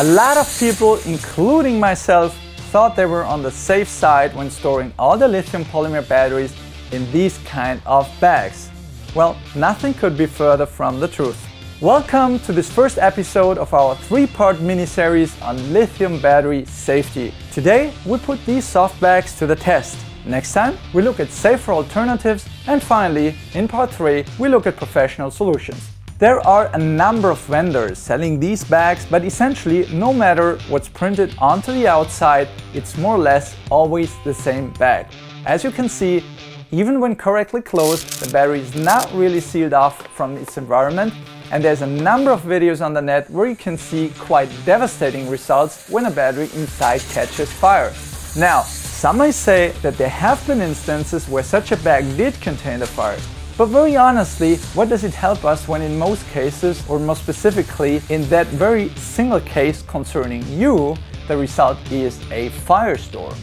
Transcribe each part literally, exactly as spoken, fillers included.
A lot of people, including myself, thought they were on the safe side when storing all the lithium polymer batteries in these kind of bags. Well, nothing could be further from the truth. Welcome to this first episode of our three-part mini-series on lithium battery safety. Today, we put these soft bags to the test. Next time, we look at safer alternatives, and finally, in part three, we look at professional solutions. There are a number of vendors selling these bags, but essentially, no matter what's printed onto the outside, it's more or less always the same bag. As you can see, even when correctly closed, the battery is not really sealed off from its environment, and there's a number of videos on the net where you can see quite devastating results when a battery inside catches fire. Now, some may say that there have been instances where such a bag did contain the fire. But very honestly, what does it help us when in most cases, or more specifically in that very single case concerning you, the result is a firestorm?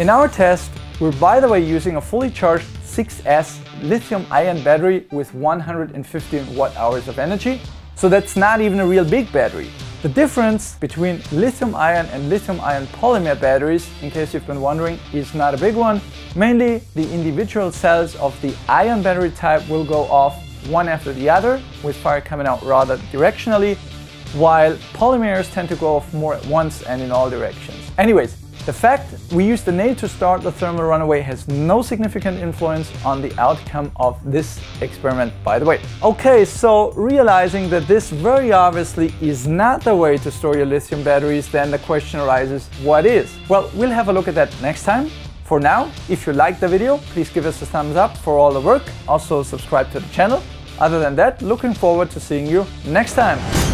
In our test, we're by the way using a fully charged six S lithium-ion battery with one hundred fifteen watt hours of energy, so that's not even a real big battery. The difference between lithium-ion and lithium-ion polymer batteries, in case you've been wondering, is not a big one. Mainly, the individual cells of the ion battery type will go off one after the other, with fire coming out rather directionally, while polymers tend to go off more at once and in all directions. Anyways, the fact we used the nail to start the thermal runaway has no significant influence on the outcome of this experiment, by the way. Okay, so realizing that this very obviously is not the way to store your lithium batteries, then the question arises, what is? Well, we'll have a look at that next time. For now, if you liked the video, please give us a thumbs up for all the work. Also, subscribe to the channel. Other than that, looking forward to seeing you next time.